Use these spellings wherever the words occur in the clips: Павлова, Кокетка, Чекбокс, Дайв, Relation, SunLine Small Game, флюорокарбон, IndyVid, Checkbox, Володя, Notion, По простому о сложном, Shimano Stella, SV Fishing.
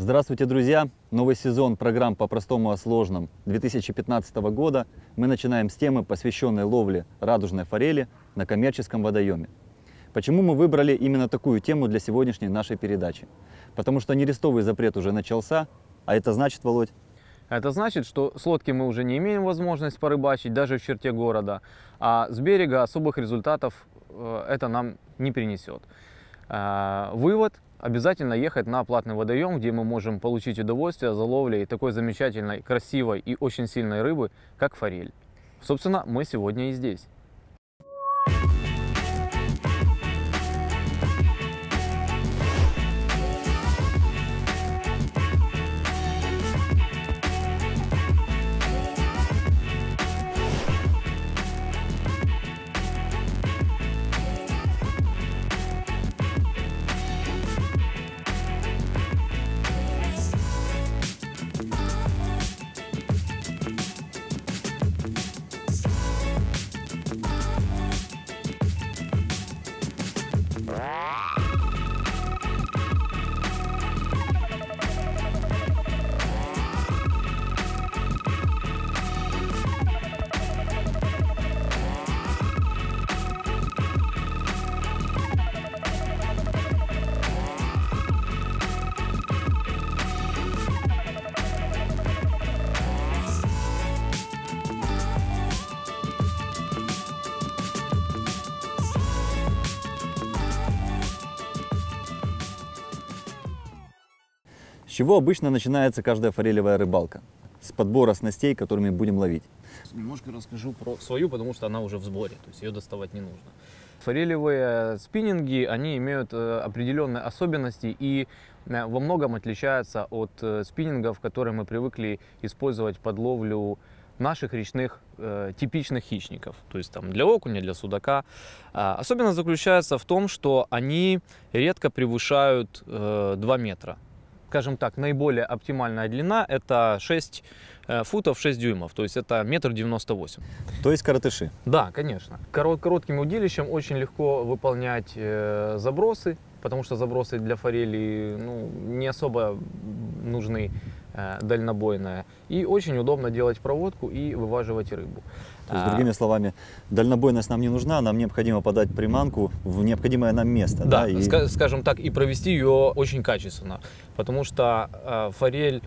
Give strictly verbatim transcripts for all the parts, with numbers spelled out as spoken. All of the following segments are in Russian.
Здравствуйте, друзья! Новый сезон программ «По простому о сложном» две тысячи пятнадцатого года мы начинаем с темы, посвященной ловле радужной форели на коммерческом водоеме. Почему мы выбрали именно такую тему для сегодняшней нашей передачи? Потому что нерестовый запрет уже начался, а это значит, Володь? Это значит, что с лодки мы уже не имеем возможности порыбачить даже в черте города, а с берега особых результатов это нам не принесет. Вывод. Обязательно ехать на платный водоем, где мы можем получить удовольствие за ловлей такой замечательной, красивой и очень сильной рыбы, как форель. Собственно, мы сегодня и здесь. С чего обычно начинается каждая форелевая рыбалка? С подбора снастей, которыми будем ловить. Немножко расскажу про свою, потому что она уже в сборе, то есть ее доставать не нужно. Форелевые спиннинги, они имеют определенные особенности и во многом отличаются от спиннингов, которые мы привыкли использовать под ловлю наших речных э, типичных хищников, то есть там для окуня, для судака. А, особенность заключается в том, что они редко превышают э, два метра. Скажем так, наиболее оптимальная длина это шесть футов шесть дюймов, то есть это метр девяносто восемь. То есть коротыши? Да, конечно. Корот, коротким удилищем очень легко выполнять э, забросы, потому что забросы для форели ну, не особо нужны, э, дальнобойные. И очень удобно делать проводку и вываживать рыбу. То есть, другими словами, дальнобойность нам не нужна, нам необходимо подать приманку в необходимое нам место. Да, да и... ска- скажем так, и провести ее очень качественно, потому что э, форель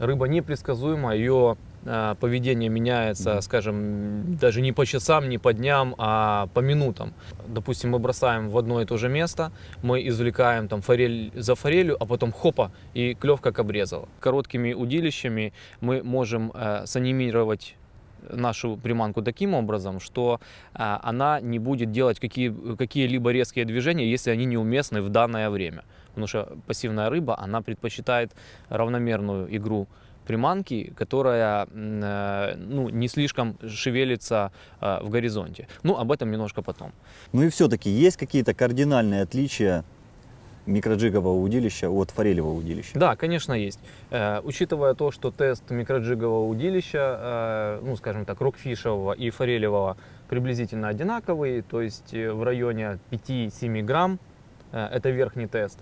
рыба непредсказуема, ее э, поведение меняется, mm-hmm. скажем, даже не по часам, не по дням, а по минутам. Допустим, мы бросаем в одно и то же место, мы извлекаем там форель за форелью, а потом хопа, и клев как обрезала. Короткими удилищами мы можем э, санимировать нашу приманку таким образом, что э, она не будет делать какие, какие-либо резкие движения, если они неуместны в данное время. Потому что пассивная рыба, она предпочитает равномерную игру приманки, которая э, ну, не слишком шевелится э, в горизонте. Ну, об этом немножко потом. Ну и все-таки есть какие-то кардинальные отличия микроджигового удилища от форелевого удилища? Да, конечно, есть. Э, учитывая то, что тест микроджигового удилища, э, ну, скажем так, рокфишевого и форелевого приблизительно одинаковый, то есть в районе пяти-семи грамм, э, это верхний тест.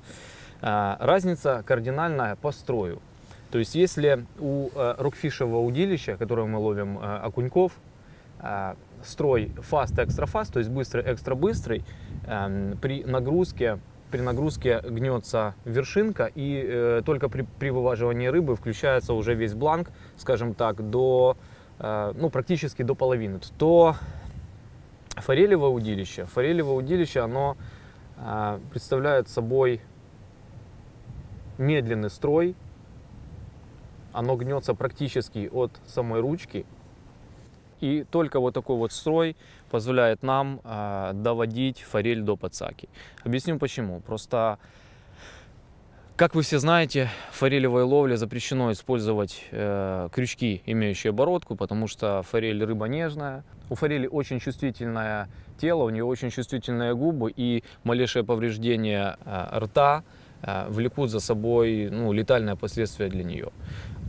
Э, разница кардинальная по строю. То есть если у э, рокфишевого удилища, которое мы ловим э, окуньков, э, строй фаст-экстра-фаст, то есть быстрый-экстра-быстрый, э, при нагрузке При нагрузке гнется вершинка, и э, только при, при вываживании рыбы включается уже весь бланк, скажем так, до, э, ну, практически до половины. То форелевое удилище, форелевое удилище оно э, представляет собой медленный строй, оно гнется практически от самой ручки. И только вот такой вот строй позволяет нам э, доводить форель до подсаки. Объясню почему. Просто, как вы все знаете, в форелевой ловле запрещено использовать э, крючки, имеющие оборотку, потому что форель рыба нежная. У форели очень чувствительное тело, у нее очень чувствительные губы, и малейшее повреждение э, рта влекут за собой, ну, летальное последствие для нее.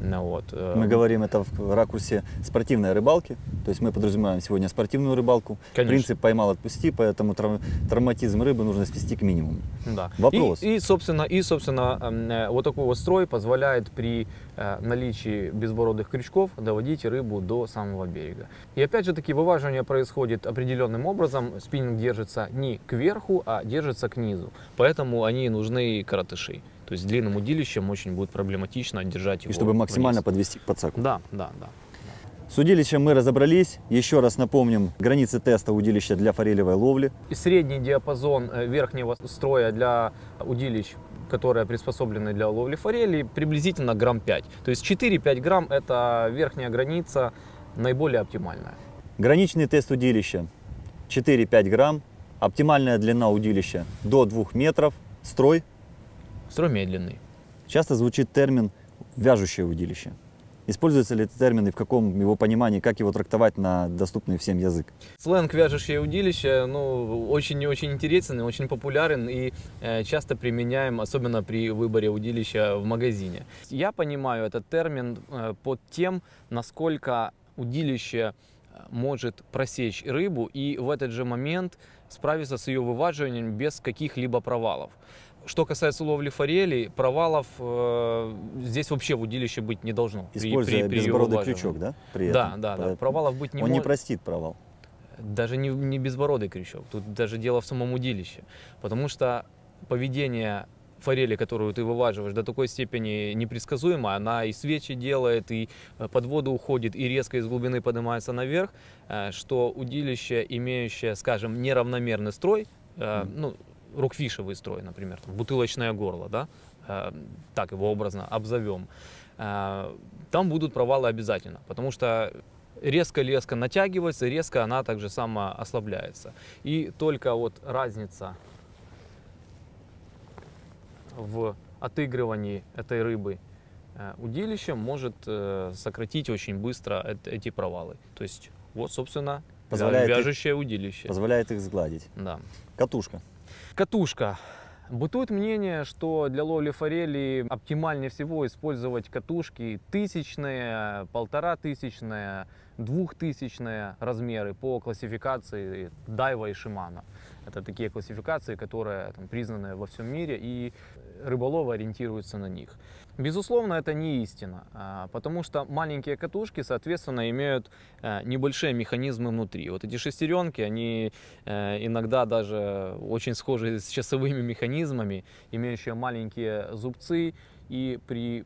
Вот. Мы говорим это в ракурсе спортивной рыбалки, то есть мы подразумеваем сегодня спортивную рыбалку. Конечно. Принцип поймал, отпусти, поэтому трав... травматизм рыбы нужно свести к минимуму. Да. Вопрос. И, и, собственно, и, собственно, вот такой вот строй позволяет при наличии безбородых крючков доводить рыбу до самого берега. И опять же таки вываживание происходит определенным образом, спиннинг держится не кверху, а держится к низу, поэтому они нужны коротыши. То есть длинным удилищем очень будет проблематично держать его. И чтобы максимально вниз подвести под саку. Да, да, да. С удилищем мы разобрались. Еще раз напомним границы теста удилища для форелевой ловли. И средний диапазон верхнего строя для удилищ, которые приспособлены для ловли форели, приблизительно грамм пять. То есть четыре-пять грамм – это верхняя граница, наиболее оптимальная. Граничный тест удилища четыре-пять грамм. Оптимальная длина удилища до двух метров. Строй. Строй медленный. Часто звучит термин «вяжущее удилище». Используется ли этот термин и в каком его понимании, как его трактовать на доступный всем язык? Сленг «вяжущее удилище», ну, очень и очень интересен, очень популярен и э, часто применяем, особенно при выборе удилища в магазине. Я понимаю этот термин э, под тем, насколько удилище может просечь рыбу и в этот же момент справиться с ее вываживанием без каких-либо провалов. Что касается ловли форели, провалов э, здесь вообще в удилище быть не должно. Используя безбородый крючок, да? При да, этом, да, да. Провалов быть не может. Он не простит провал. Даже не, не безбородый крючок. Тут даже дело в самом удилище. Потому что поведение форели, которую ты вываживаешь, до такой степени непредсказуемо. Она и свечи делает, и под воду уходит, и резко из глубины поднимается наверх, что удилище, имеющее, скажем, неравномерный строй, э, ну, рокфишевый строй, например, там, бутылочное горло, да, э, так его образно обзовем, э, там будут провалы обязательно, потому что резко-резко натягивается, резко она также сама ослабляется. И только вот разница в отыгрывании этой рыбы э, удилищем может э, сократить очень быстро э эти провалы. То есть вот, собственно, позволяет вяжущее их, удилище. Позволяет их сгладить. Да. Катушка. Катушка. Бытует мнение, что для ловли форели оптимальнее всего использовать катушки тысячные, полтора тысячные, двухтысячные размеры по классификации Дайва и Shimano. Это такие классификации, которые там признаны во всем мире, и рыболовы ориентируются на них. Безусловно, это не истина, потому что маленькие катушки, соответственно, имеют небольшие механизмы внутри. Вот эти шестеренки, они иногда даже очень схожи с часовыми механизмами, имеющие маленькие зубцы, и при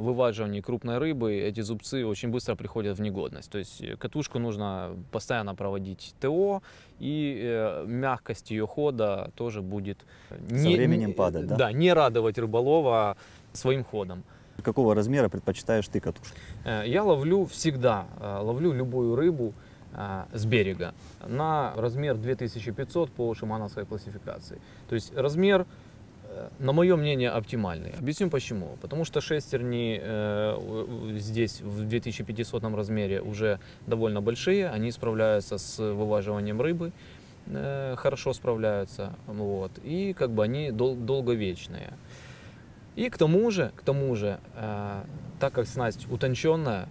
вываживании крупной рыбы эти зубцы очень быстро приходят в негодность. То есть катушку нужно постоянно проводить ТО, и мягкость ее хода тоже будет не, со временем падать, да? Да, не радовать рыболова своим ходом. Какого размера предпочитаешь ты катушку? Я ловлю всегда, ловлю любую рыбу с берега на размер две тысячи пятьсот по шимановской классификации. То есть размер, на мое мнение, оптимальный. Объясню почему. Потому что шестерни э, здесь в две тысячи пятисотом размере уже довольно большие, они справляются с вываживанием рыбы, э, хорошо справляются, вот, и как бы они дол долговечные. И к тому же, к тому же э, так как снасть утонченная,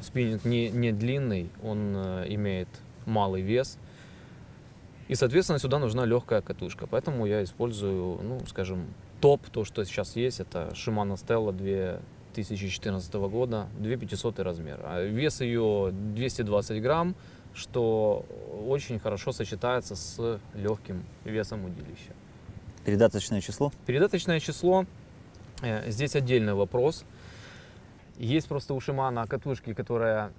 спиннинг не, не длинный, он э, имеет малый вес, и, соответственно, сюда нужна легкая катушка. Поэтому я использую, ну, скажем, топ, то, что сейчас есть, это Shimano Stella две тысячи четырнадцатого года, две тысячи пятисотый размер. Вес ее двести двадцать грамм, что очень хорошо сочетается с легким весом удилища. Передаточное число? Передаточное число. Здесь отдельный вопрос. Есть просто у Shimano катушки, которые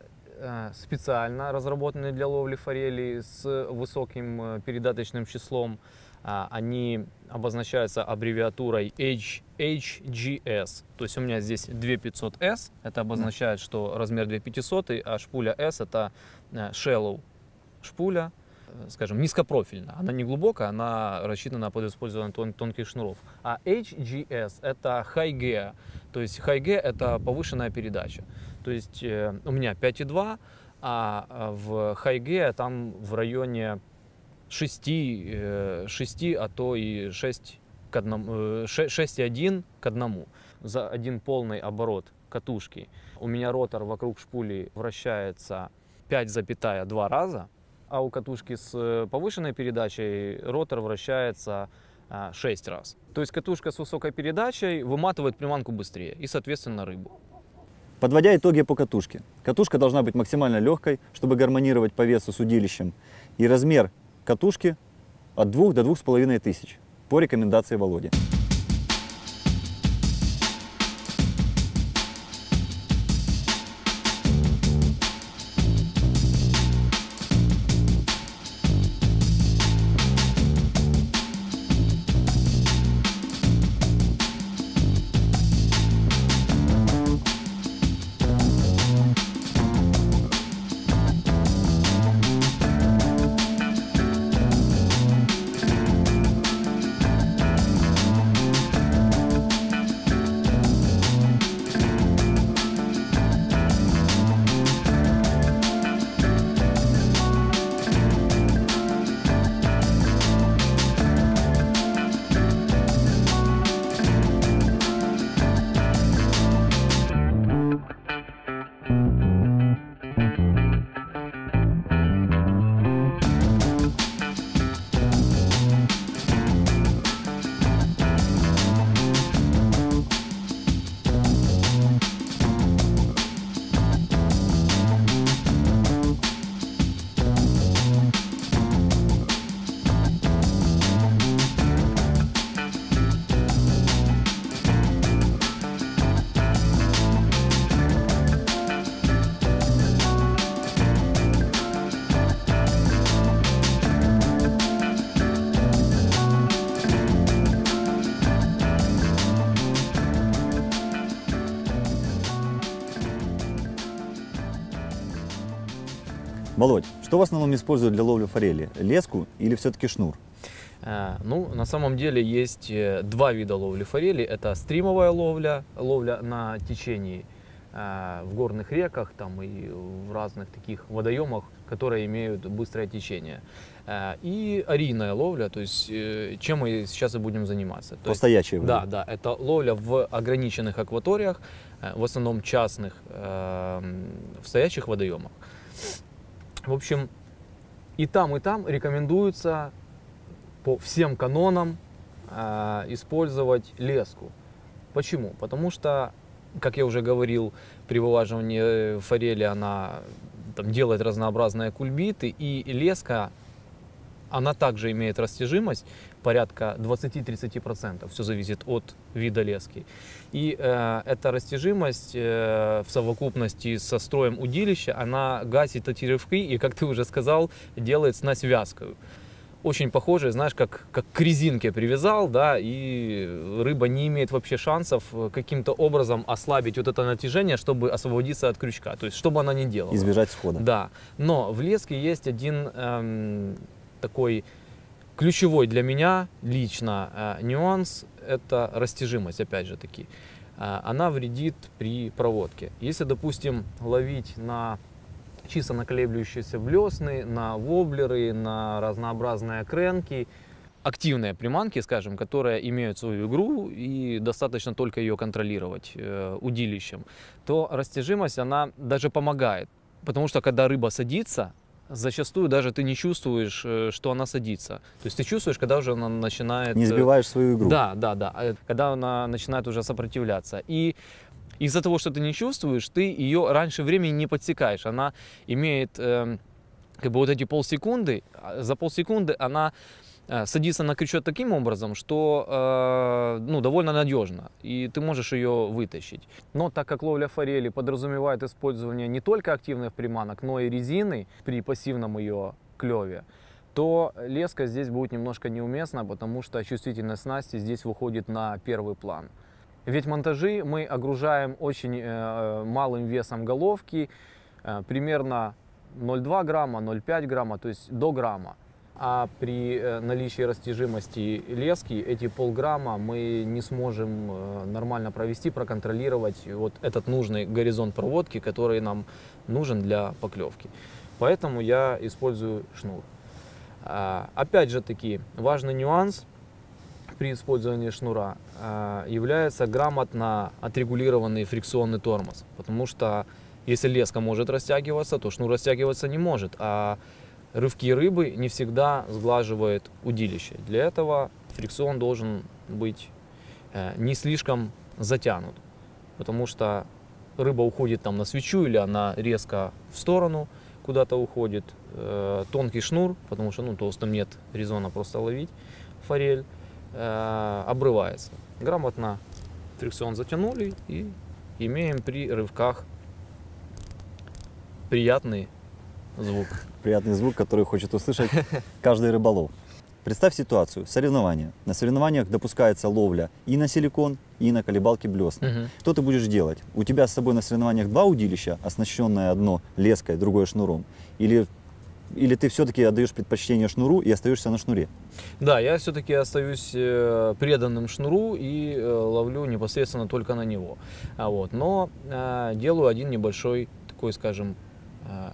специально разработаны для ловли форели с высоким передаточным числом. Они обозначаются аббревиатурой эйч джи эс. То есть у меня здесь две тысячи пятьсот эс. Это обозначает, что размер две тысячи пятьсот, а шпуля S это shallow шпуля, скажем, низкопрофильная. Она не глубокая, она рассчитана под использование тон тонких шнуров. А эйч джи эс это high gear. То есть high gear это повышенная передача. То есть э, у меня пять и два, а в хайге там в районе шести, э, шести, а то и шесть к одному, шесть и одна десятая к одному. За один полный оборот катушки у меня ротор вокруг шпули вращается пять и два десятых раза, а у катушки с повышенной передачей ротор вращается шесть раз. То есть катушка с высокой передачей выматывает приманку быстрее и, соответственно, рыбу. Подводя итоги по катушке. Катушка должна быть максимально легкой, чтобы гармонировать по весу с удилищем. И размер катушки от двух до двух с половиной тысяч по рекомендации Володи. Володь, что в основном используют для ловли форели? Леску или все-таки шнур? Ну, на самом деле есть два вида ловли форели. Это стримовая ловля, ловля на течении в горных реках там, и в разных таких водоемах, которые имеют быстрое течение. И арийная ловля, то есть чем мы сейчас и будем заниматься. То Постоячие есть, Да, да, это ловля в ограниченных акваториях, в основном частных, в стоячих водоемах. В общем, и там, и там рекомендуется по всем канонам э, использовать леску. Почему? Потому что, как я уже говорил, при вылаживании форели она там, делает разнообразные кульбиты, и леска, она также имеет растяжимость порядка двадцати-тридцати процентов, все зависит от вида лески. И э, эта растяжимость э, в совокупности со строем удилища, она гасит эти рывки и, как ты уже сказал, делает снасть вязкую. Очень похоже, знаешь, как, как к резинке привязал, да, и рыба не имеет вообще шансов каким-то образом ослабить вот это натяжение, чтобы освободиться от крючка, то есть, чтобы она не делала. Избежать схода. Да, но в леске есть один эм, такой... ключевой для меня лично нюанс – это растяжимость, опять же таки. Она вредит при проводке. Если, допустим, ловить на чисто на колеблющиеся блесны, на воблеры, на разнообразные кренки, активные приманки, скажем, которые имеют свою игру и достаточно только ее контролировать удилищем, то растяжимость, она даже помогает. Потому что, когда рыба садится, зачастую даже ты не чувствуешь, что она садится. То есть ты чувствуешь, когда уже она начинает... Не сбиваешь свою игру. Да, да, да. Когда она начинает уже сопротивляться. И из-за того, что ты не чувствуешь, ты ее раньше времени не подсекаешь. Она имеет э, как бы вот эти полсекунды. За полсекунды она э, садится на крючок таким образом, что э, ну, довольно надежно. И ты можешь ее вытащить. Но так как ловля форели подразумевает использование не только активных приманок, но и резины при пассивном ее клеве, то леска здесь будет немножко неуместна, потому что чувствительность снасти здесь выходит на первый план. Ведь монтажи мы огружаем очень э, малым весом головки, э, примерно ноль целых две десятых грамма, ноль целых пять десятых грамма, то есть до грамма. А при э, наличии растяжимости лески эти полграмма мы не сможем э, нормально провести, проконтролировать вот этот нужный горизонт проводки, который нам нужен для поклевки. Поэтому я использую шнур. А, опять же таки, важный нюанс. при использовании шнура является грамотно отрегулированный фрикционный тормоз. Потому что если леска может растягиваться, то шнур растягиваться не может. А рывки рыбы не всегда сглаживает удилище. Для этого фрикцион должен быть не слишком затянут. Потому что рыба уходит там на свечу или она резко в сторону куда-то уходит. Тонкий шнур, потому что ну, толстым нет резона просто ловить форель, обрывается. Грамотно фрикцион затянули и имеем при рывках приятный звук. Приятный звук, который хочет услышать каждый рыболов. Представь ситуацию. Соревнования. На соревнованиях допускается ловля и на силикон, и на колебалки блесны. Угу. Что ты будешь делать? У тебя с собой на соревнованиях два удилища, оснащенное одно леской, другое шнуром? Или, или ты все-таки отдаешь предпочтение шнуру и остаешься на шнуре? Да, я все-таки остаюсь преданным шнуру и ловлю непосредственно только на него. Вот. Но делаю один небольшой такой, скажем,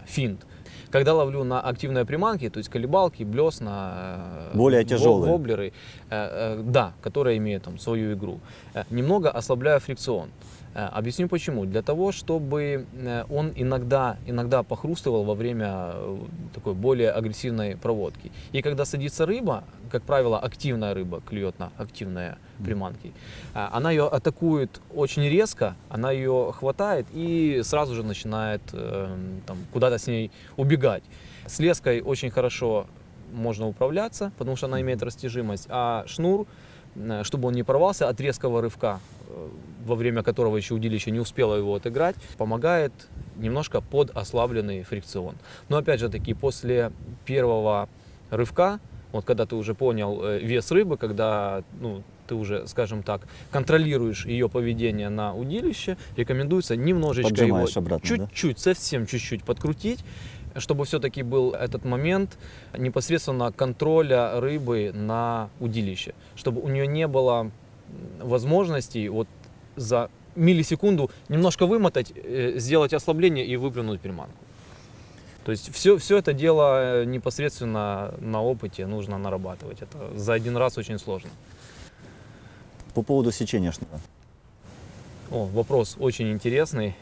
финт. Когда ловлю на активные приманки, то есть колебалки, блесна, более тяжелые воблеры, да, которые имеют там свою игру, немного ослабляю фрикцион. Объясню почему. Для того, чтобы он иногда, иногда похрустывал во время такой более агрессивной проводки. И когда садится рыба, как правило, активная рыба клюет на активные приманки, она ее атакует очень резко, она ее хватает и сразу же начинает куда-то с ней убегать. С леской очень хорошо можно управляться, потому что она имеет растяжимость, а шнур, чтобы он не порвался от резкого рывка, во время которого еще удилище не успело его отыграть, помогает немножко под ослабленный фрикцион. Но опять же таки, после первого рывка, вот когда ты уже понял вес рыбы, когда ну, ты уже, скажем так, контролируешь ее поведение на удилище, рекомендуется немножечко поджимаешь его чуть-чуть, да? Совсем чуть-чуть подкрутить, чтобы все-таки был этот момент непосредственно контроля рыбы на удилище, чтобы у нее не было возможностей вот за миллисекунду немножко вымотать, сделать ослабление и выплюнуть приманку. То есть все, все это дело непосредственно на опыте нужно нарабатывать. Это за один раз очень сложно. По поводу сечения шнура. О, вопрос очень интересный.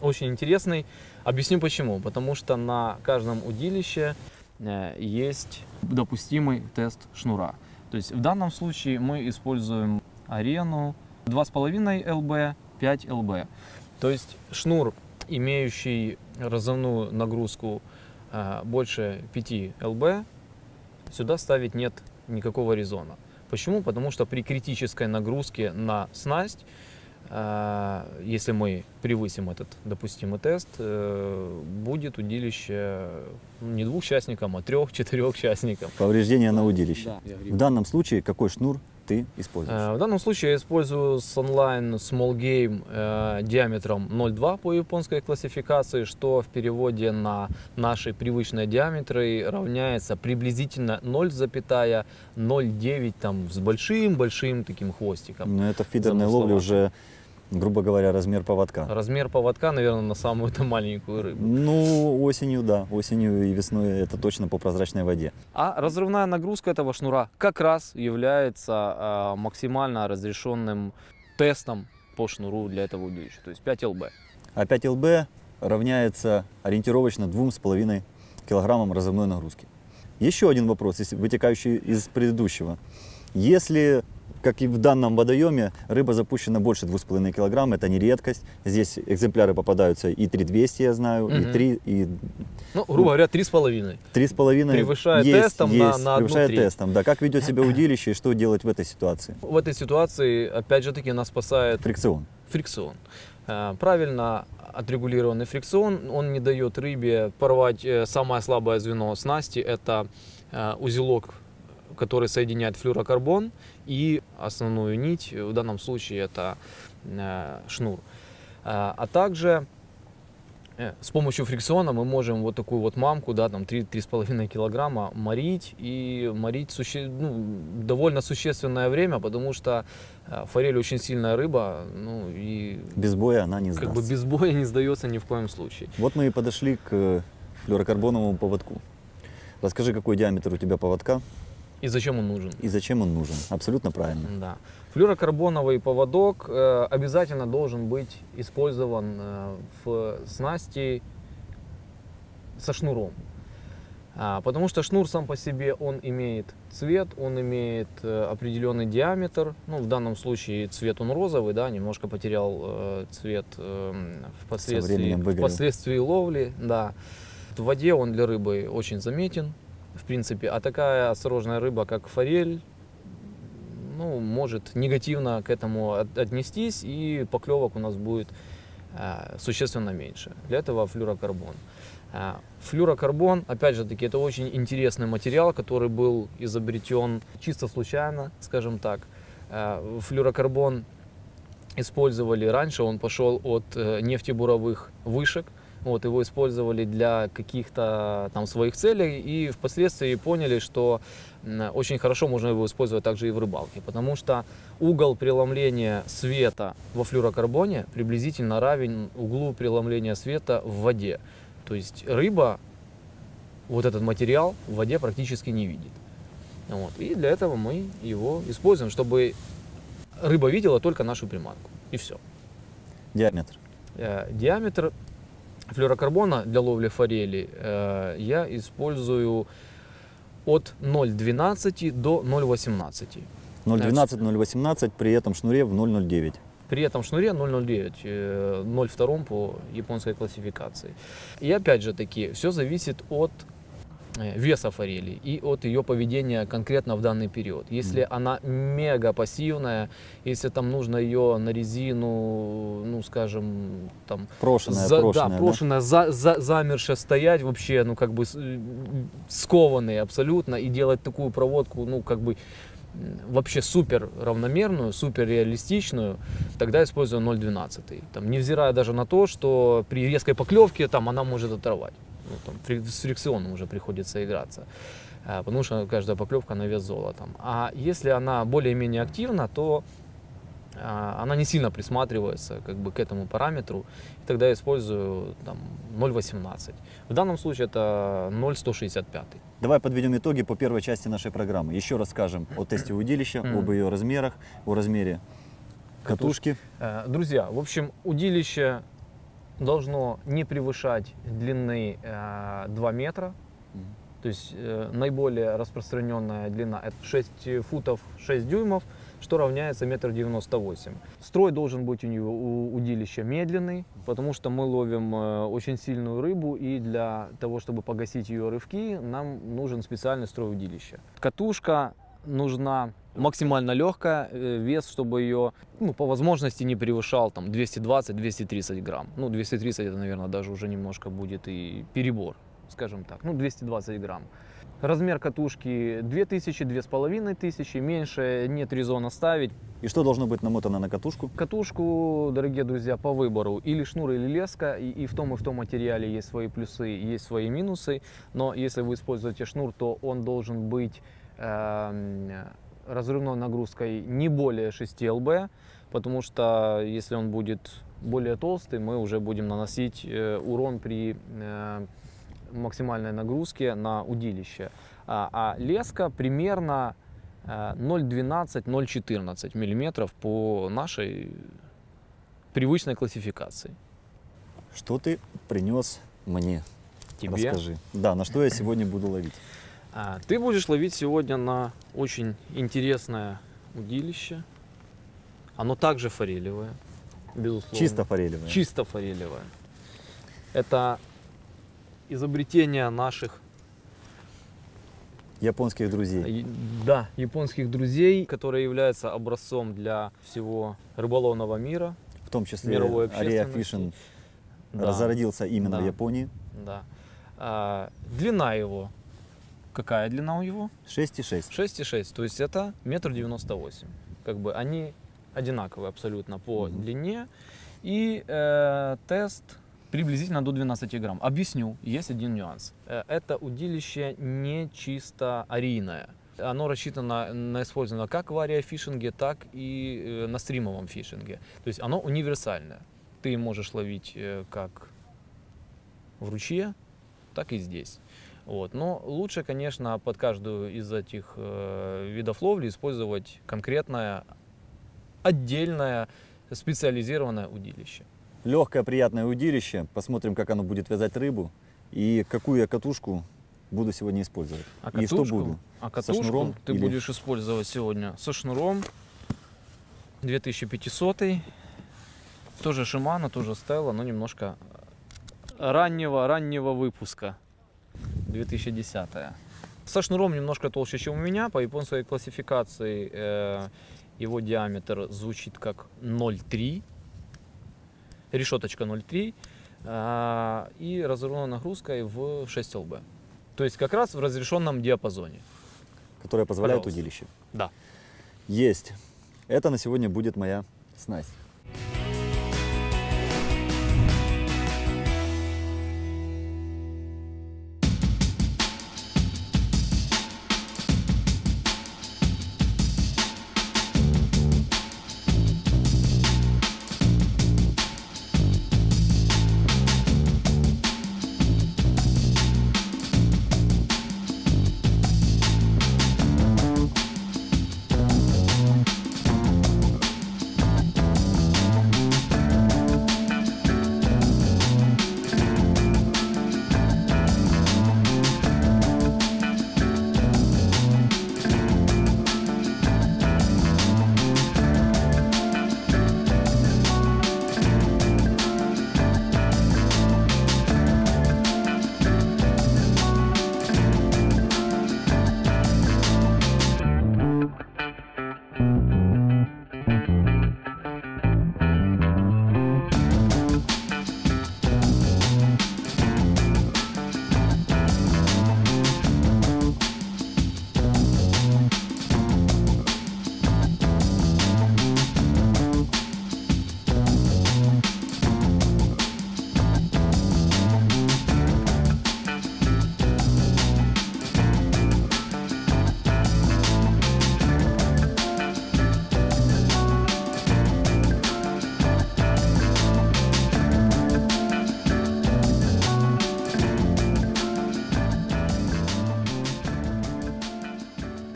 Очень интересный. Объясню почему. Потому что на каждом удилище есть допустимый тест шнура. То есть в данном случае мы используем арену два с половиной лб, пять лб. То есть шнур, имеющий разрывную нагрузку больше пяти лб, сюда ставить нет никакого резона. Почему? Потому что при критической нагрузке на снасть, если мы превысим этот допустимый тест, будет удилище не двухчастником, а трех-четырехчастником. Повреждение на удилище. Да. В данном случае какой шнур ты используешь? В данном случае я использую SunLine Small Game диаметром ноль два по японской классификации, что в переводе на наши привычные диаметры равняется приблизительно ноль запятая ноль девять там с большим-большим таким хвостиком. Но это в фидерной ловле уже, грубо говоря, размер поводка. Размер поводка, наверное, на самую-то маленькую рыбу. Ну, осенью, да. Осенью и весной это точно по прозрачной воде. А разрывная нагрузка этого шнура как раз является э, максимально разрешенным тестом по шнуру для этого удилища. То есть пять лб. А пять лб равняется ориентировочно двум с половиной килограммам разрывной нагрузки. Еще один вопрос, вытекающий из предыдущего. Если, как и в данном водоеме, рыба запущена больше двух с половиной килограмм, это не редкость. Здесь экземпляры попадаются и три двести, я знаю, угу. и три, и... Ну, грубо говоря, три с половиной. три с половиной. Превышая есть, тестом есть, на, на превышая тестом, да. Как ведет себя удилище и что делать в этой ситуации? В этой ситуации, опять же таки, нас спасает... Фрикцион. Фрикцион. Правильно отрегулированный фрикцион, он не дает рыбе порвать самое слабое звено снасти, это узелок, который соединяет флюорокарбон и основную нить, в данном случае это э, шнур. А, а также э, с помощью фрикциона мы можем вот такую вот мамку, да, там три-три с половиной килограмма морить, и морить суще... ну, довольно существенное время, потому что форель очень сильная рыба, ну и... Без боя она не сдастся. Как бы без боя не сдается ни в коем случае. Вот мы и подошли к флюорокарбоновому поводку. Расскажи, какой диаметр у тебя поводка? И зачем он нужен. И зачем он нужен, абсолютно правильно. Да. Флюорокарбоновый поводок э, обязательно должен быть использован э, в снасти со шнуром. А, потому что шнур сам по себе, он имеет цвет, он имеет э, определенный диаметр. Ну, в данном случае цвет он розовый, да, немножко потерял э, цвет э, впоследствии, впоследствии ловли. Да. В воде он для рыбы очень заметен. В принципе, а такая осторожная рыба, как форель, ну, может негативно к этому отнестись, и поклевок у нас будет э, существенно меньше. Для этого флюорокарбон. Э, флюорокарбон, опять же таки, это очень интересный материал, который был изобретен чисто случайно, скажем так. Э, флюорокарбон использовали раньше, он пошел от э, нефтебуровых вышек. Вот, его использовали для каких-то там своих целей, и впоследствии поняли, что очень хорошо можно его использовать также и в рыбалке, потому что угол преломления света во флюорокарбоне приблизительно равен углу преломления света в воде. То есть рыба вот этот материал в воде практически не видит. Вот, и для этого мы его используем, чтобы рыба видела только нашу приманку. И все. Диаметр. Диаметр флюорокарбона для ловли форели э, я использую от ноль двенадцать до ноль восемнадцать. ноль двенадцать ноль восемнадцать при этом шнуре в ноль ноль девять. При этом шнуре ноль ноль девять, э, ноль два по японской классификации. И опять же таки, все зависит от веса форели и от ее поведения конкретно в данный период. Если mm. она мега пассивная, если там нужно ее на резину, ну скажем, там прошенная, за, прошенная, да, прошенная да? за, за, замерше стоять вообще, ну как бы скованные абсолютно, и делать такую проводку, ну как бы вообще супер равномерную, супер реалистичную, тогда использую ноль двенадцать. Там, невзирая даже на то, что при резкой поклевке там она может оторвать. Ну, там, с фрикционом уже приходится играться, потому что каждая поклевка на вес золотом. А если она более-менее активна, то она не сильно присматривается как бы к этому параметру, и тогда я использую ноль восемнадцать. В данном случае это ноль сто шестьдесят пять. Давай подведем итоги по первой части нашей программы. Еще расскажем о тесте удилища, об ее размерах, о размере катушки. Друзья, в общем, удилище должно не превышать длины э, два метра. Mm. То есть э, наиболее распространенная длина это шесть футов шесть дюймов, что равняется метр девяносто восемь. Строй должен быть у него у удилища медленный, потому что мы ловим э, очень сильную рыбу, и для того, чтобы погасить ее рывки, нам нужен специальный строй удилища. Катушка нужна максимально легкая, вес, чтобы ее, ну, по возможности не превышал там двести двадцать — двести тридцать грамм. Ну, двести тридцать это, наверное, даже уже немножко будет и перебор, скажем так, ну, двести двадцать грамм. Размер катушки две тысячи — две тысячи пятьсот, меньше нет резона ставить. И что должно быть намотано на катушку? Катушку, дорогие друзья, по выбору или шнур, или леска, и, и в том и в том материале есть свои плюсы, есть свои минусы, но если вы используете шнур, то он должен быть э разрывной нагрузкой не более шести эл бэ, потому что если он будет более толстый, мы уже будем наносить э, урон при э, максимальной нагрузке на удилище. А, а леска примерно э, ноль двенадцать — ноль четырнадцать миллиметров по нашей привычной классификации. Что ты принес мне? Тебе? Расскажи. Да, на что я сегодня буду ловить? Ты будешь ловить сегодня на очень интересное удилище. Оно также форелевое, безусловно. Чисто форелевое. Чисто форелевое. Это изобретение наших японских друзей. Да, японских друзей, которые являются образцом для всего рыболовного мира, в том числе мировой общественности. Fishing да. Зародился именно да. в Японии. Да. А, длина его. Какая длина у его? шесть и шесть. шесть и шесть, то есть это метр девяносто восемь. Как бы они одинаковые абсолютно по mm-hmm. длине. И э, тест приблизительно до двенадцати грамм. Объясню, есть один нюанс. Это удилище не чисто арийное. Оно рассчитано на использование как в ариафишинге, так и на стримовом фишинге. То есть оно универсальное. Ты можешь ловить как в ручье, так и здесь. Вот. Но лучше, конечно, под каждую из этих э, видов ловли использовать конкретное, отдельное, специализированное удилище. Легкое, приятное удилище. Посмотрим, как оно будет вязать рыбу и какую я катушку буду сегодня использовать. А катушку, и что буду? А катушку со шнуром ты или... будешь использовать сегодня со шнуром две тысячи пятьсот. Тоже Shimano, тоже Stella, но немножко раннего-раннего выпуска. две тысячи десятого. Со шнуром немножко толще, чем у меня. По японской классификации э, его диаметр звучит как ноль три. Решеточка ноль три. Э, и разрывной нагрузкой в шесть эл бэ. То есть как раз в разрешенном диапазоне. Которое позволяет Пожалуйста. удилище. Да. Есть. Это на сегодня будет моя снасть.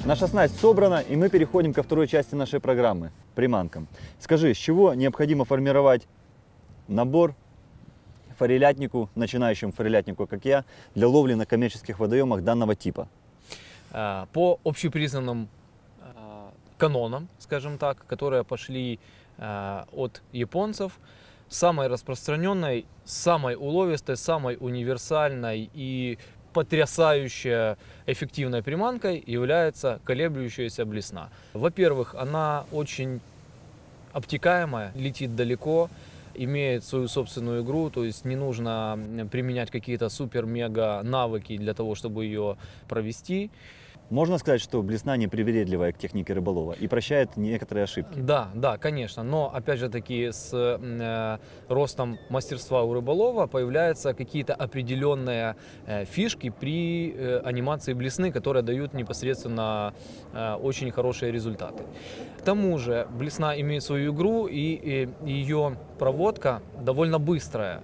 Наша снасть собрана, и мы переходим ко второй части нашей программы – приманкам. Скажи, с чего необходимо формировать набор форелятнику, начинающему форелятнику, как я, для ловли на коммерческих водоемах данного типа? По общепризнанным канонам, скажем так, которые пошли от японцев, самой распространенной, самой уловистой, самой универсальной и потрясающе эффективной приманкой является колеблющаяся блесна. Во-первых, она очень обтекаемая, летит далеко, имеет свою собственную игру, то есть не нужно применять какие-то супер-мега навыки для того, чтобы ее провести. Можно сказать, что блесна непривередливая к технике рыболова и прощает некоторые ошибки? Да, да, конечно. Но, опять же таки, с э, ростом мастерства у рыболова появляются какие-то определенные э, фишки при э, анимации блесны, которые дают непосредственно э, очень хорошие результаты. К тому же, блесна имеет свою игру, и, и ее проводка довольно быстрая.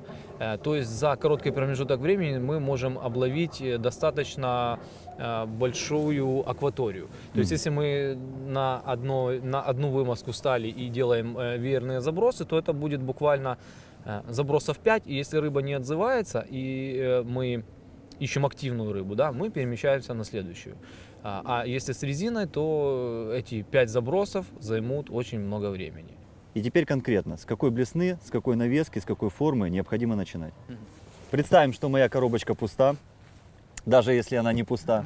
То есть за короткий промежуток времени мы можем обловить достаточно большую акваторию. Mm-hmm. То есть если мы на, одно, на одну вымазку стали и делаем веерные забросы, то это будет буквально забросов пять. И если рыба не отзывается, и мы ищем активную рыбу, да, мы перемещаемся на следующую. А если с резиной, то эти пять забросов займут очень много времени. И теперь конкретно, с какой блесны, с какой навески, с какой формы необходимо начинать. Представим, что моя коробочка пуста, даже если она не пуста.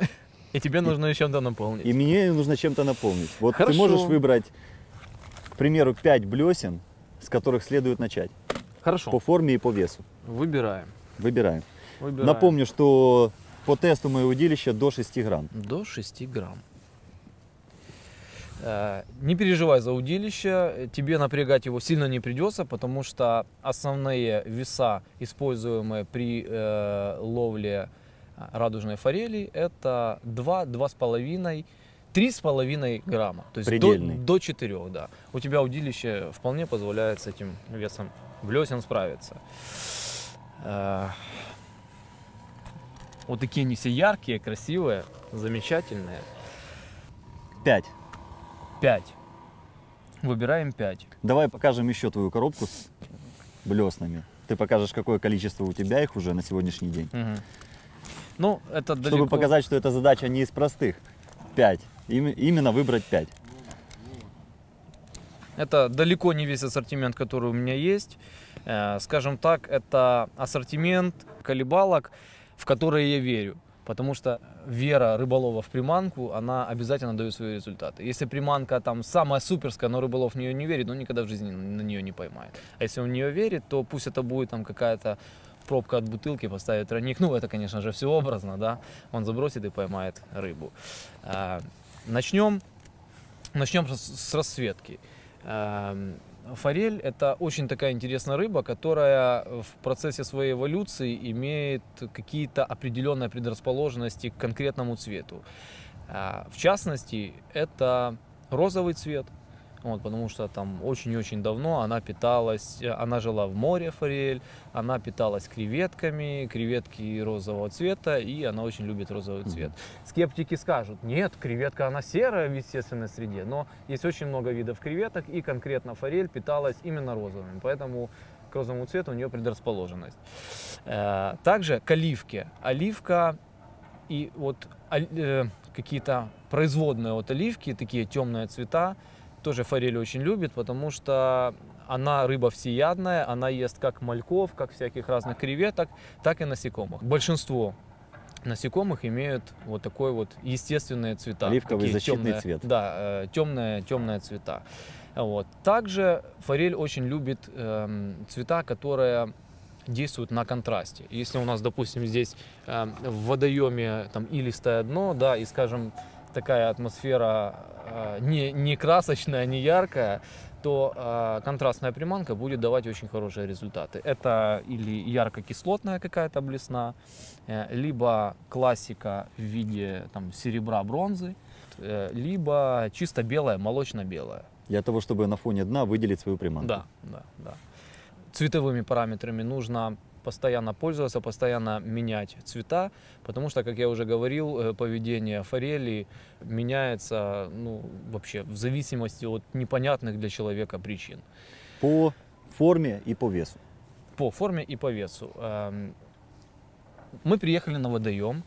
И тебе нужно чем-то наполнить. И мне нужно чем-то наполнить. Вот ты можешь выбрать, к примеру, пять блесен, с которых следует начать. Хорошо. По форме и по весу. Выбираем. Выбираем. Выбираем. Напомню, что по тесту моего удилища до шести грамм. До шести грамм. Не переживай за удилище, тебе напрягать его сильно не придется, потому что основные веса, используемые при э, ловле радужной форели, это два, два с половиной, три с половиной грамма, то есть до, до четырёх, да. У тебя удилище вполне позволяет с этим весом блесен справиться. Э, Вот такие они все яркие, красивые, замечательные. Пять. Пять. Выбираем пять. Давай покажем еще твою коробку с блеснами. Ты покажешь, какое количество у тебя их уже на сегодняшний день. Угу. Ну, это далеко... Чтобы показать, что эта задача не из простых. пять. Именно выбрать пять. Это далеко не весь ассортимент, который у меня есть. Скажем так, это ассортимент колебалок, в которые я верю. Потому что вера рыболова в приманку, она обязательно дает свои результаты. Если приманка там самая суперская, но рыболов в нее не верит, он никогда в жизни на нее не поймает. А если он в нее верит, то пусть это будет там какая-то пробка от бутылки, поставит тройник. Ну, это, конечно же, все образно, да. Он забросит и поймает рыбу. Начнем, начнем с расцветки. Форель – это очень такая интересная рыба, которая в процессе своей эволюции имеет какие-то определенные предрасположенности к конкретному цвету. В частности, это розовый цвет, вот, потому что там очень-очень давно она питалась, она жила в море, форель, она питалась креветками, креветки розового цвета, и она очень любит розовый цвет. Скептики скажут, нет, креветка она серая в естественной среде, но есть очень много видов креветок, и конкретно форель питалась именно розовым, поэтому к розовому цвету у нее предрасположенность. Также к оливке. Оливка и вот какие-то производные от оливки, такие темные цвета, тоже форель очень любит, потому что она рыба всеядная, она ест как мальков, как всяких разных креветок, так и насекомых. Большинство насекомых имеют вот такой вот естественные цвета. Оливковый защитный цвет. Да, темные, темные цвета. Вот. Также форель очень любит э, цвета, которые действуют на контрасте. Если у нас, допустим, здесь э, в водоеме там илистое дно, да, и, скажем, такая атмосфера э, не, не красочная, не яркая, то э, контрастная приманка будет давать очень хорошие результаты. Это или ярко-кислотная какая-то блесна, э, либо классика в виде там, серебра, бронзы, э, либо чисто белая, молочно-белая. Для того, чтобы на фоне дна выделить свою приманку. Да, да, да. Цветовыми параметрами нужно постоянно пользоваться, постоянно менять цвета, потому что, как я уже говорил, поведение форели меняется, ну, вообще в зависимости от непонятных для человека причин. По форме и по весу? По форме и по весу. Мы приехали на водоем,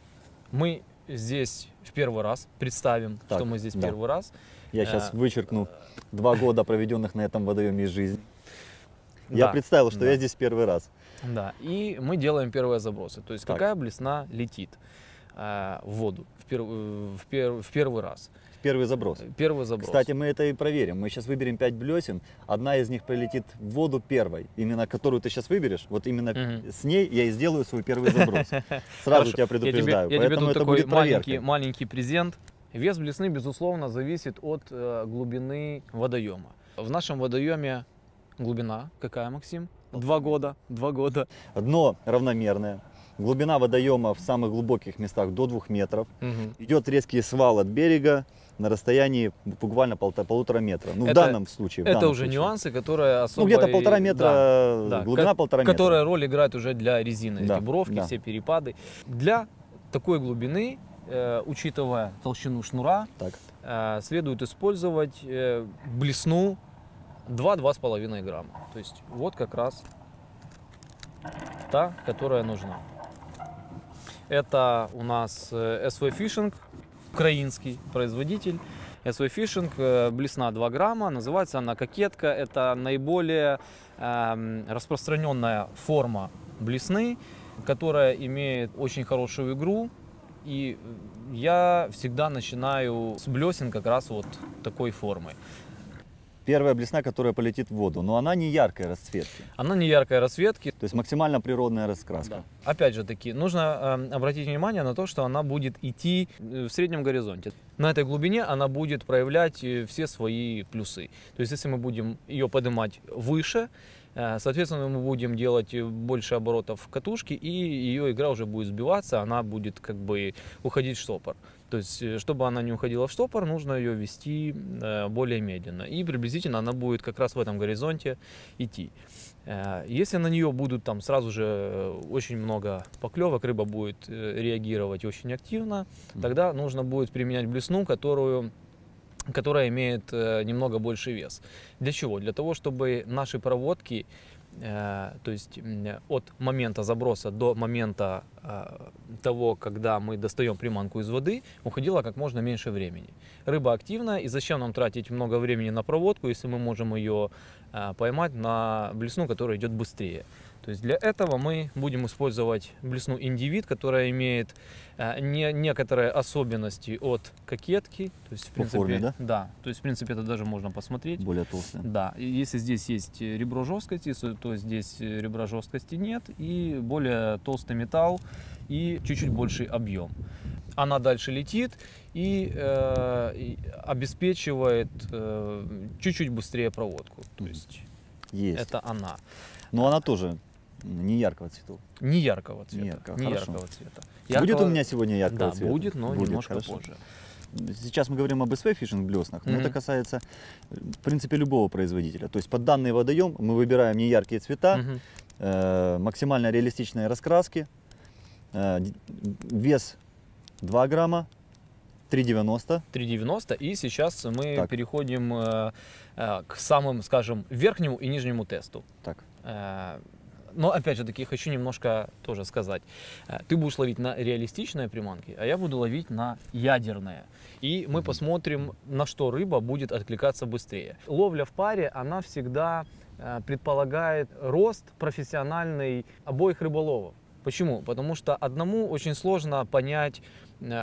мы здесь в первый раз, представим, так, что мы здесь да. первый раз. Я сейчас вычеркну два года, проведенных на этом водоеме из жизни. Я да, представил, что да. я здесь первый раз. Да, и мы делаем первые забросы. То есть так. какая блесна летит э, в воду в, пер, в, пер, в первый раз. В первый заброс. Первый заброс. Кстати, мы это и проверим. Мы сейчас выберем пять блесен. Одна из них прилетит в воду первой, именно которую ты сейчас выберешь. Вот именно угу. с ней я и сделаю свой первый заброс. Сразу тебя предупреждаю. Я тебе дам такой маленький презент. Вес блесны, безусловно, зависит от глубины водоема. В нашем водоеме глубина какая, Максим? Два года, два года. Дно равномерное. Глубина водоема в самых глубоких местах до двух метров. Угу. Идет резкий свал от берега на расстоянии буквально полтора, полутора метра. Ну, это, в данном случае. В это данном уже случае. Нюансы, которые особо... Ну, где-то полтора метра, да, да, глубина как, полтора метра. Которая роль играет уже для резины. Да, эти бровки, да. все перепады. Для такой глубины, э, учитывая толщину шнура, так. Э, следует использовать э, блесну два — два с половиной грамма. То есть вот как раз та, которая нужна. Это у нас эс ви Fishing, украинский производитель. эс ви Fishing, блесна два грамма, называется она Кокетка. Это наиболее э, распространенная форма блесны, которая имеет очень хорошую игру. И я всегда начинаю с блесен как раз вот такой формы. Первая блесна, которая полетит в воду, но она не яркой расцветки. Она не яркой расцветки. То есть максимально природная раскраска. Да. Опять же таки, нужно э, обратить внимание на то, что она будет идти в среднем горизонте. На этой глубине она будет проявлять все свои плюсы. То есть если мы будем ее поднимать выше, э, соответственно, мы будем делать больше оборотов катушки, и ее игра уже будет сбиваться, она будет как бы уходить в штопор. То есть, чтобы она не уходила в штопор, нужно ее вести более медленно. И приблизительно она будет как раз в этом горизонте идти. Если на нее будут там сразу же очень много поклевок, рыба будет реагировать очень активно, тогда нужно будет применять блесну, которую... которая имеет немного больше вес. Для чего? Для того, чтобы наши проводки, то есть от момента заброса до момента того, когда мы достаем приманку из воды, уходило как можно меньше времени. Рыба активна, и зачем нам тратить много времени на проводку, если мы можем ее поймать на блесну, которая идет быстрее. То есть для этого мы будем использовать блесну IndyVid, которая имеет э, не, некоторые особенности от кокетки. То есть, в принципе, по форме, да? Да. То есть, в принципе, это даже можно посмотреть. Более толстая. Да. И если здесь есть ребро жесткости, то здесь ребра жесткости нет. И более толстый металл и чуть-чуть больший объем. Она дальше летит и э, обеспечивает чуть-чуть э, быстрее проводку. То есть, есть. Это она. Но она тоже... Не яркого цвета. Не яркого цвета. Не яркого, не яркого цвета. Яркого... Будет у меня сегодня яркого, да, цвета? Будет, но будет, немножко хорошо. Позже. Сейчас мы говорим об эс ви Fishing блеснах, но mm-hmm. это касается, в принципе, любого производителя. То есть под данный водоем мы выбираем неяркие цвета, mm-hmm. э, максимально реалистичные раскраски, э, вес два грамма. три девяносто. три девяносто. И сейчас мы так. переходим э, э, к самым, скажем, верхнему и нижнему тесту. Так. Э, но, опять же таки, хочу немножко тоже сказать. Э, ты будешь ловить на реалистичные приманки, а я буду ловить на ядерные. И мы mm-hmm. посмотрим, на что рыба будет откликаться быстрее. Ловля в паре, она всегда э, предполагает рост профессиональный обоих рыболовов. Почему? Потому что одному очень сложно понять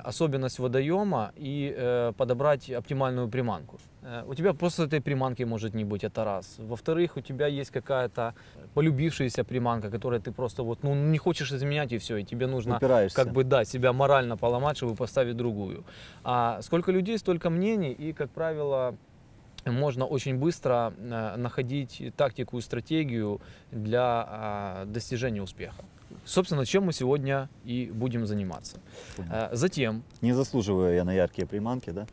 особенность водоема и э, подобрать оптимальную приманку. Э, у тебя просто этой приманки может не быть, это раз. Во-вторых, у тебя есть какая-то полюбившаяся приманка, которой ты просто вот, ну, не хочешь изменять, и все, и тебе нужно Упираешься. как бы, да, себя морально поломать, чтобы поставить другую. А сколько людей, столько мнений, и, как правило, можно очень быстро э, находить тактику и стратегию для э, достижения успеха. Собственно, чем мы сегодня и будем заниматься. Понял. Затем... Не заслуживаю я на яркие приманки, да?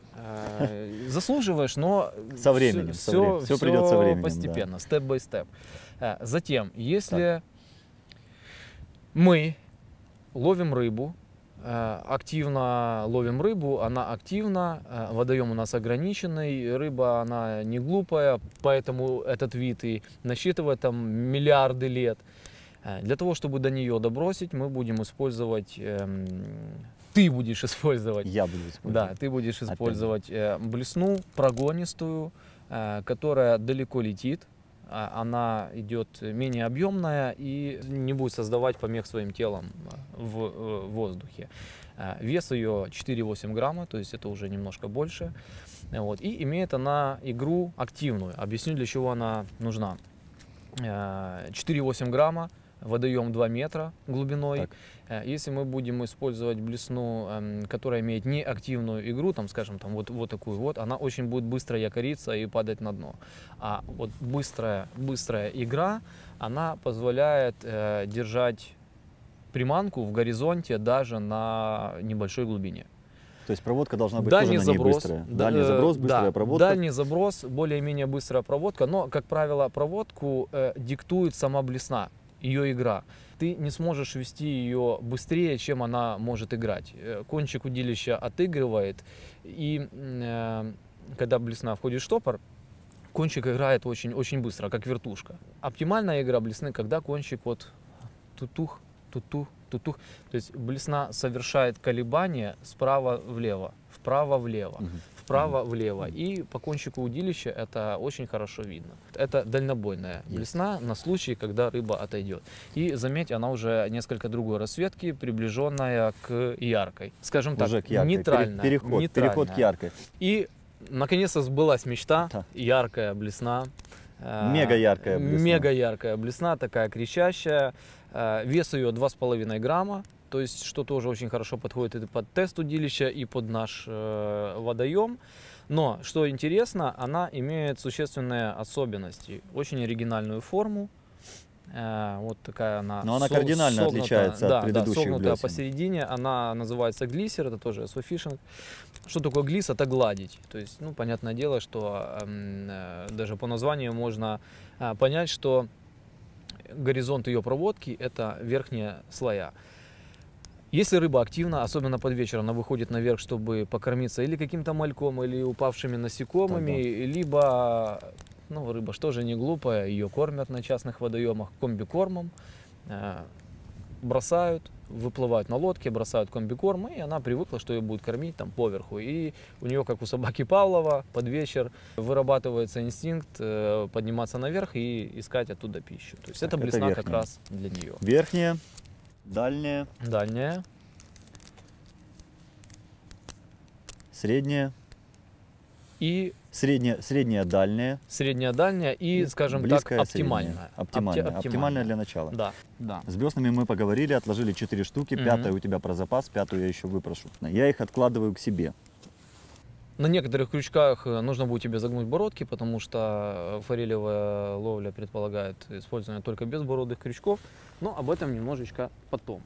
Заслуживаешь, но... Со временем. Все, со временем. все, все придет со временем, постепенно, степ-бай-степ. Да. Затем, если так. мы ловим рыбу, активно ловим рыбу, она активна, водоем у нас ограниченный, рыба, она не глупая, поэтому этот вид и насчитывает там миллиарды лет. Для того, чтобы до нее добросить, мы будем использовать, эм, ты будешь использовать, Я буду использовать. Да, ты будешь использовать э, блесну прогонистую, э, которая далеко летит, э, она идет менее объемная и не будет создавать помех своим телом в э, воздухе. Э, вес ее четыре и восемь десятых грамма, то есть это уже немножко больше. Вот, и имеет она игру активную. Объясню, для чего она нужна. Э, четыре и восемь десятых грамма. Водоем два метра глубиной. Так. Если мы будем использовать блесну, которая имеет неактивную игру, там, скажем, там, вот, вот такую вот, она очень будет быстро якориться и падать на дно. А вот быстрая, быстрая игра, она позволяет э, держать приманку в горизонте даже на небольшой глубине. То есть проводка должна быть дальний тоже на ней быстрая. Дальний заброс, быстрая да, проводка. Дальний заброс, более-менее быстрая проводка, но, как правило, проводку э, диктует сама блесна. Ее игра. Ты не сможешь вести ее быстрее, чем она может играть. Кончик удилища отыгрывает, и э, когда блесна входит в штопор, кончик играет очень, очень быстро, как вертушка. Оптимальная игра блесны, когда кончик вот тутух, тутух, тутух. То есть блесна совершает колебания справа-влево, вправо-влево, вправо-влево. И по кончику удилища это очень хорошо видно. Это дальнобойная блесна на случай, когда рыба отойдет. И заметь, она уже несколько другой расцветки, приближенная к яркой. Скажем так, уже к яркой. Нейтральная. Переход, нейтральная. Переход к яркой. И наконец-то сбылась мечта, да. яркая блесна. Мега яркая блесна. Мега яркая блесна, такая кричащая. Вес ее два и пять десятых грамма. То есть, что тоже очень хорошо подходит и под тест удилища, и под наш э, водоем. Но, что интересно, она имеет существенные особенности. Очень оригинальную форму, Вот такая она. Но она со кардинально согнута, отличается да, от предыдущих да, согнутая блесен. Посередине. Она называется глиссер, это тоже эс ви Fishing. Что такое глисс? Это гладить. То есть, ну, понятное дело, что э, даже по названию можно э, понять, что горизонт ее проводки – это верхние слоя. Если рыба активна, особенно под вечер, она выходит наверх, чтобы покормиться или каким-то мальком, или упавшими насекомыми, да-да. Либо… Ну, рыба что же не глупая, ее кормят на частных водоемах комбикормом, э, бросают, выплывают на лодке, бросают комбикорм, и она привыкла, что ее будут кормить там поверху. И у нее, как у собаки Павлова, под вечер вырабатывается инстинкт э, подниматься наверх и искать оттуда пищу. То есть так, это блесна это как раз для нее. Верхняя, дальняя, дальняя, средняя и… Средняя, средняя, дальняя. Средняя, дальняя и, скажем близкая, так, оптимальная. Оптимальная. Опти оптимальная для начала. Да. Да. С беснами мы поговорили, отложили четыре штуки. Угу. Пятая у тебя про запас, пятую я еще выпрошу. Я их откладываю к себе. На некоторых крючках нужно будет тебе загнуть бородки, потому что форелевая ловля предполагает использование только безбородых крючков. Но об этом немножечко потом.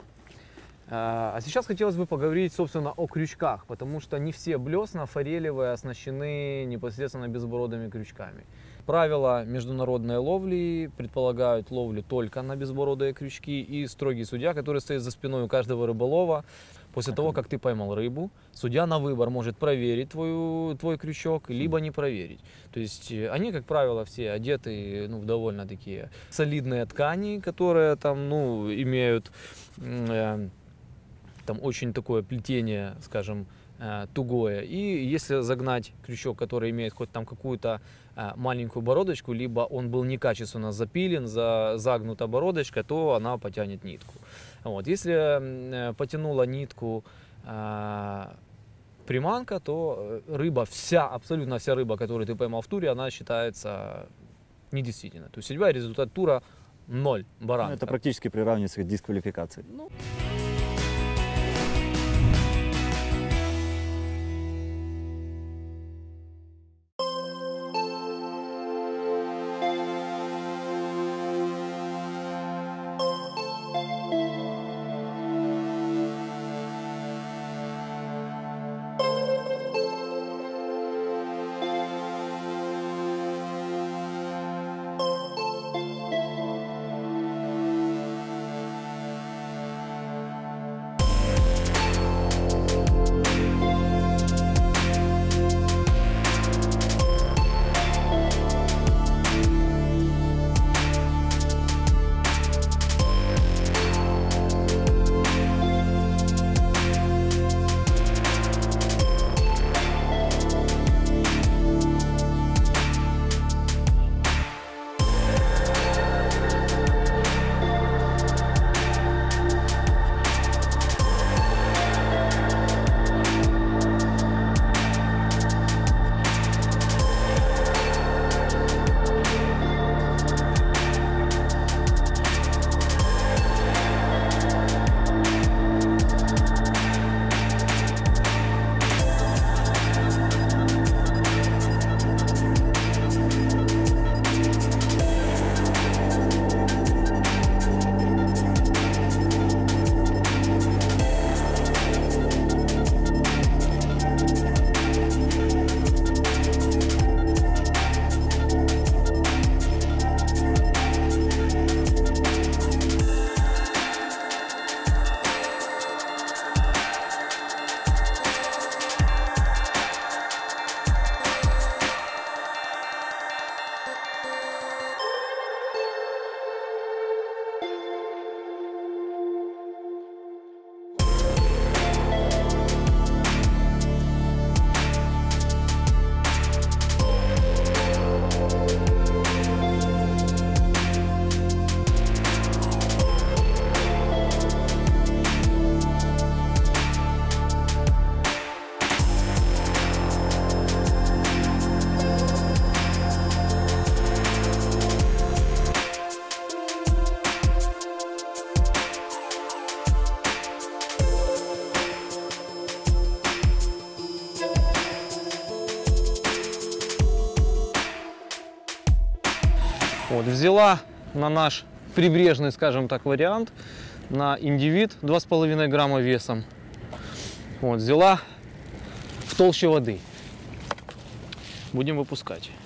А сейчас хотелось бы поговорить, собственно, о крючках, потому что не все блесна форелевые оснащены непосредственно безбородыми крючками. Правила международной ловли предполагают ловлю только на безбородые крючки, и строгий судья, который стоит за спиной у каждого рыболова, после того, как ты поймал рыбу, судья на выбор может проверить твою, твой крючок, либо не проверить. То есть они, как правило, все одеты ну, в довольно такие солидные ткани, которые там, ну, имеют… Э, там очень такое плетение, скажем, тугое. И если загнать крючок, который имеет хоть там какую-то маленькую бородочку, либо он был некачественно запилен, за, загнута бородочка, то она потянет нитку. Вот. Если потянула нитку приманка, то рыба, вся, абсолютно вся рыба, которую ты поймал в туре, она считается недействительной. То есть у тебя результат тура ноль, баранка. Ну, это практически приравнивается к дисквалификации. Ну. Взяла на наш прибрежный, скажем так, вариант на IndyVid два с половиной грамма весом. Вот, взяла в толще воды. Будем выпускать.